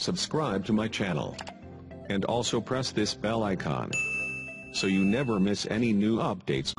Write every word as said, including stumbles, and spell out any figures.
subscribe to my channel, and also press this bell icon so you never miss any new updates.